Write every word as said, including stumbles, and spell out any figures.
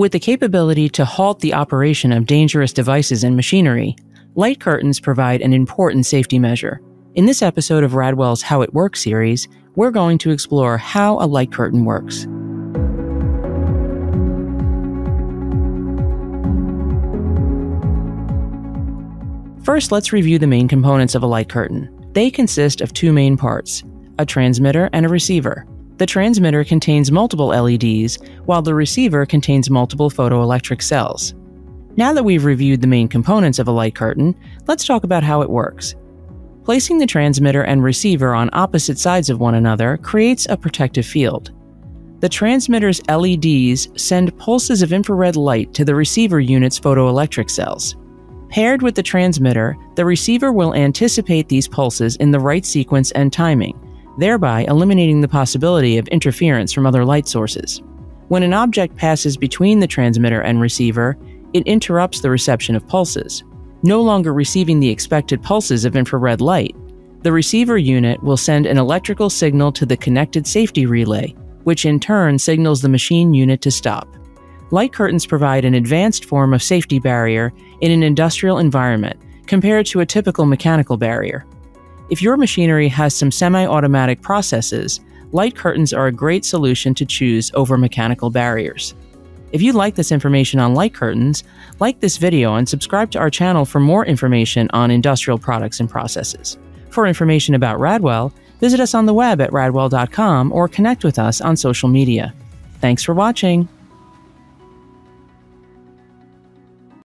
With the capability to halt the operation of dangerous devices and machinery, light curtains provide an important safety measure. In this episode of Radwell's How It Works series, we're going to explore how a light curtain works. First, let's review the main components of a light curtain. They consist of two main parts, a transmitter and a receiver. The transmitter contains multiple L E Ds, while the receiver contains multiple photoelectric cells. Now that we've reviewed the main components of a light curtain, let's talk about how it works. Placing the transmitter and receiver on opposite sides of one another creates a protective field. The transmitter's L E Ds send pulses of infrared light to the receiver unit's photoelectric cells. Paired with the transmitter, the receiver will anticipate these pulses in the right sequence and timing, thereby eliminating the possibility of interference from other light sources. When an object passes between the transmitter and receiver, it interrupts the reception of pulses. No longer receiving the expected pulses of infrared light, the receiver unit will send an electrical signal to the connected safety relay, which in turn signals the machine unit to stop. Light curtains provide an advanced form of safety barrier in an industrial environment compared to a typical mechanical barrier. If your machinery has some semi-automatic processes, light curtains are a great solution to choose over mechanical barriers. If you like this information on light curtains, like this video and subscribe to our channel for more information on industrial products and processes. For information about Radwell, visit us on the web at radwell dot com or connect with us on social media. Thanks for watching.